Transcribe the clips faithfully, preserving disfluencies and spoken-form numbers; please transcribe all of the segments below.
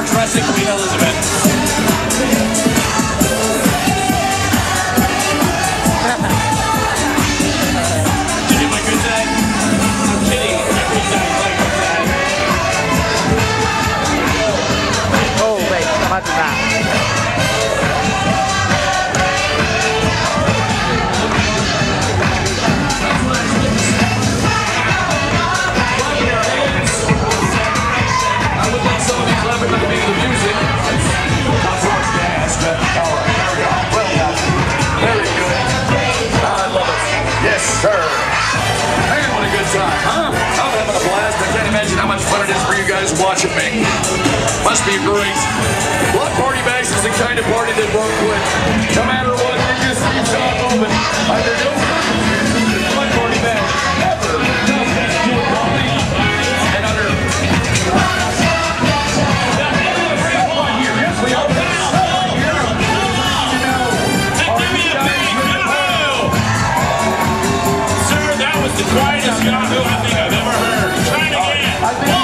are dressing Queen Elizabeth. Watching me. Must be great. Block Party Bash is the kind of party that won't quit. No matter what, you just keep on moving. Under no circumstances, Block Party Bash never does that to a party. And under Hold on here. Yes, we are. Sir, that was the quietest Yahoo I think I've ever heard. Try it again.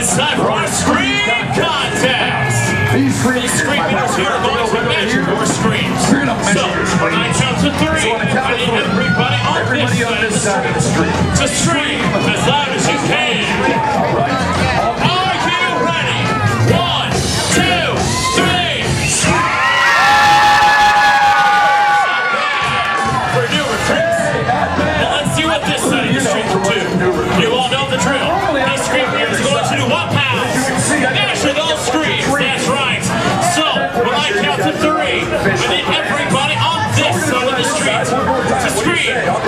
It's time for our scream contest! These screamers here are going to match your screams. So, when I count to three, I need everybody on this side of the screen to scream as loud as you can.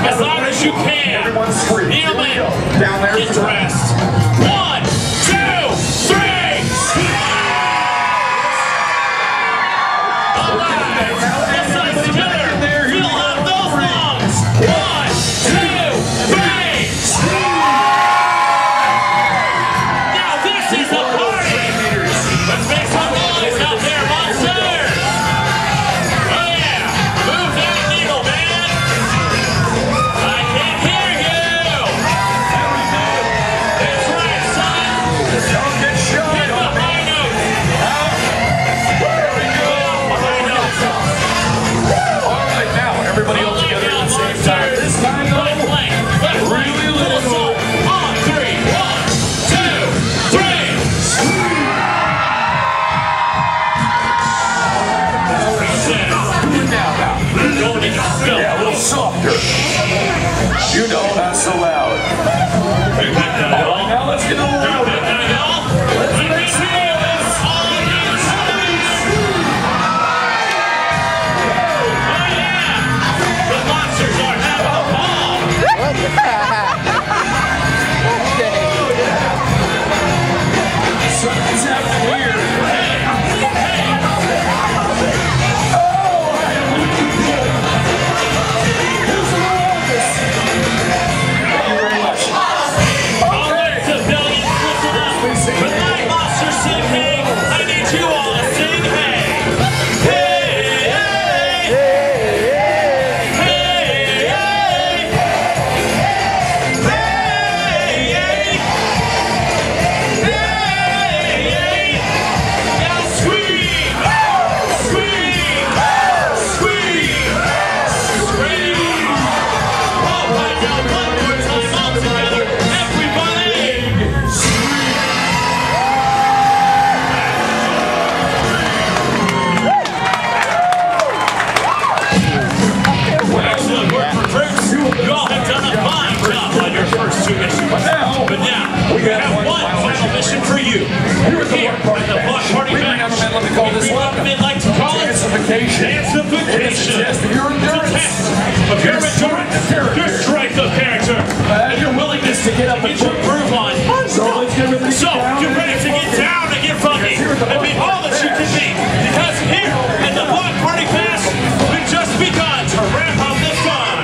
As loud as you can. Kneel in. Get dressed. One, two, three. softer. You know that's allowed. Right, now let's get a little louder. Let's make some noise. Oh yeah! The monsters are having a ball. Dance of vacation. It is a test of endurance, your strength of character, uh, and your willingness to get up and get your groove on. So, so you're ready to get down and get funky and be all that you can be, because here at the Block Party Bash, we've just begun to wrap up the fun.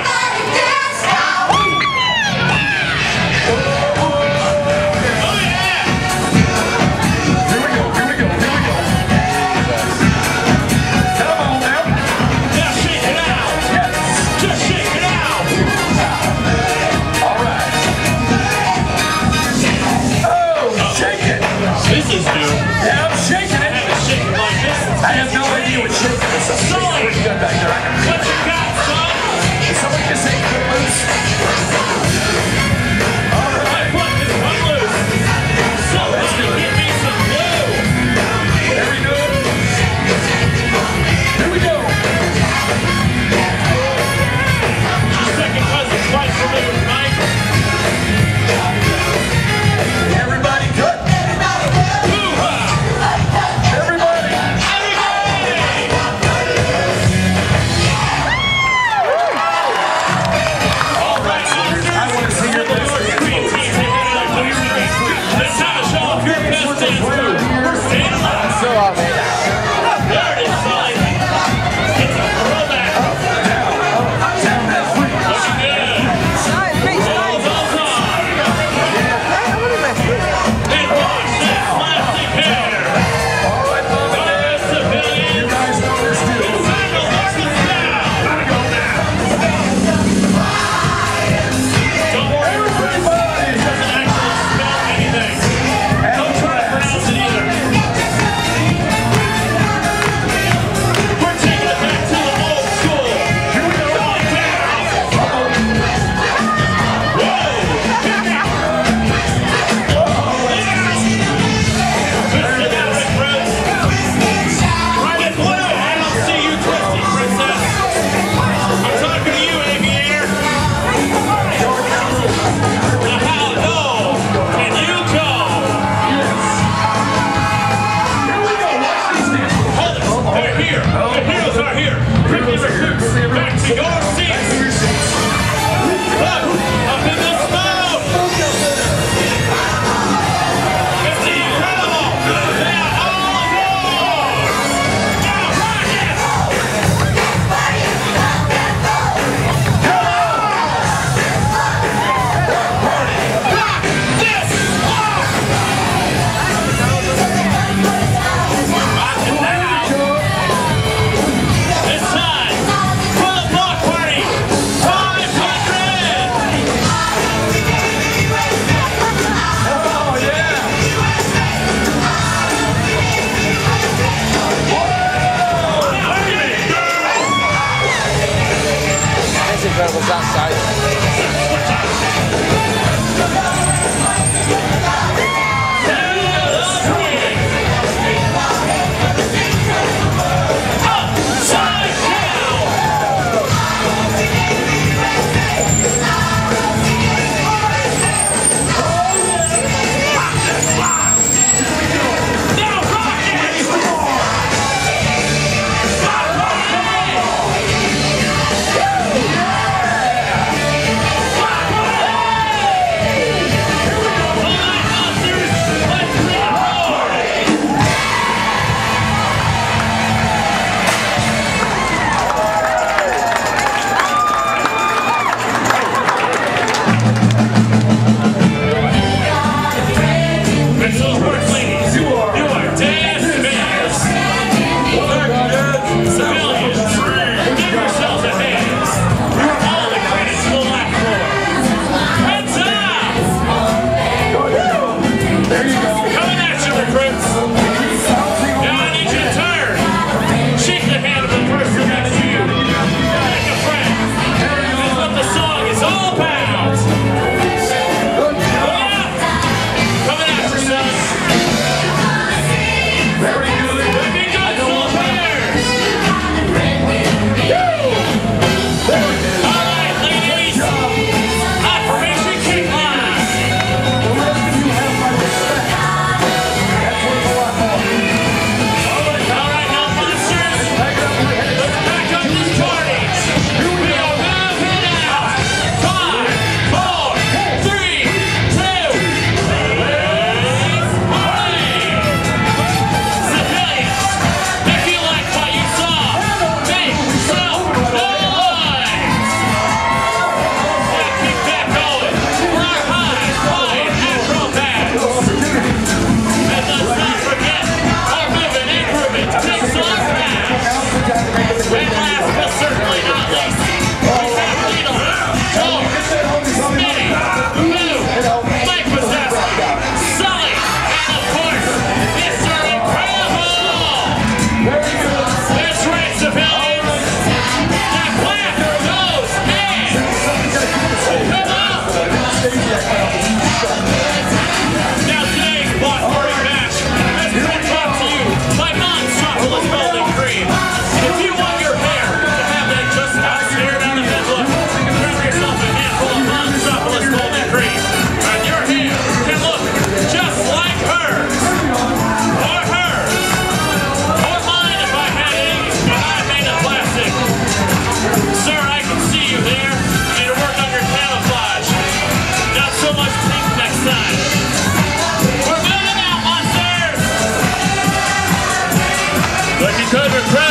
Good.